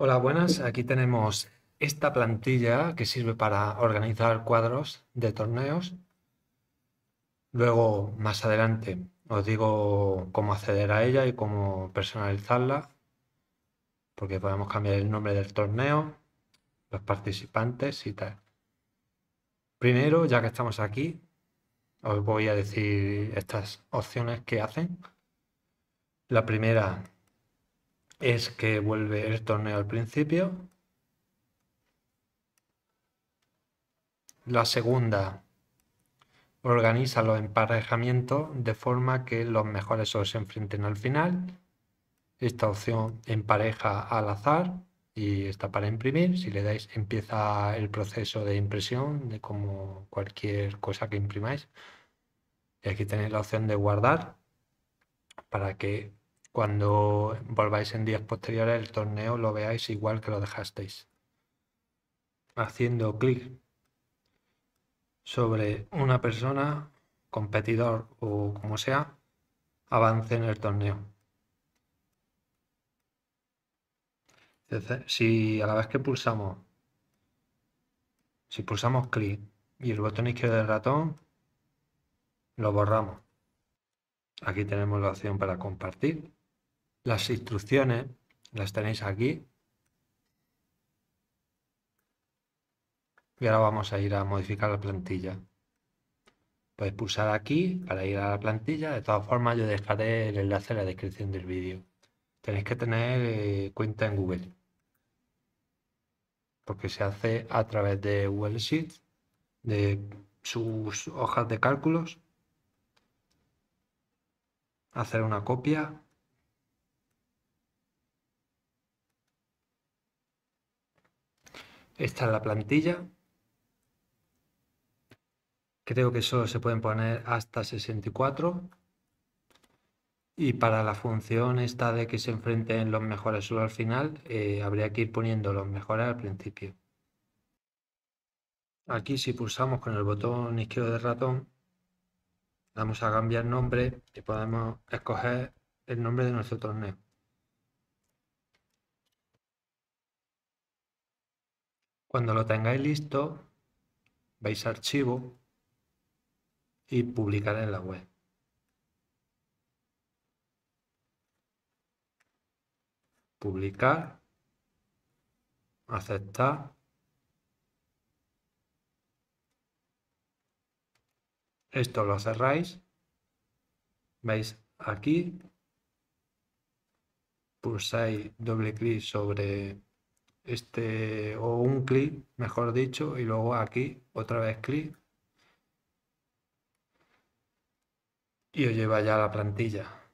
Hola, buenas. Aquí tenemos esta plantilla que sirve para organizar cuadros de torneos. Luego, más adelante, os digo cómo acceder a ella y cómo personalizarla, porque podemos cambiar el nombre del torneo, los participantes y tal. Primero, ya que estamos aquí, os voy a decir estas opciones que hacen. La primera es que vuelve el torneo al principio. La segunda, organiza los emparejamientos de forma que los mejores os enfrenten al final. Esta opción empareja al azar y está para imprimir. Si le dais, empieza el proceso de impresión de como cualquier cosa que imprimáis. Y aquí tenéis la opción de guardar para que cuando volváis en días posteriores el torneo lo veáis igual que lo dejasteis. Haciendo clic sobre una persona, competidor o como sea, avance en el torneo. Si a la vez que pulsamos, si pulsamos clic y el botón izquierdo del ratón, lo borramos. Aquí tenemos la opción para compartir. Las instrucciones las tenéis aquí. Y ahora vamos a ir a modificar la plantilla. Podéis pulsar aquí para ir a la plantilla. De todas formas, yo dejaré el enlace en la descripción del vídeo. Tenéis que tener cuenta en Google, porque se hace a través de Google Sheets, de sus hojas de cálculos. Hacer una copia. Esta es la plantilla. Creo que solo se pueden poner hasta 64. Y para la función esta de que se enfrenten los mejores solo al final, habría que ir poniendo los mejores al principio. Aquí, si pulsamos con el botón izquierdo del ratón, vamos a cambiar nombre y podemos escoger el nombre de nuestro torneo. Cuando lo tengáis listo, vais a archivo y publicar en la web. Publicar, aceptar. Esto lo cerráis, veis aquí, pulsáis doble clic sobre este, o un clic mejor dicho, y luego aquí otra vez clic y os lleva ya a la plantilla.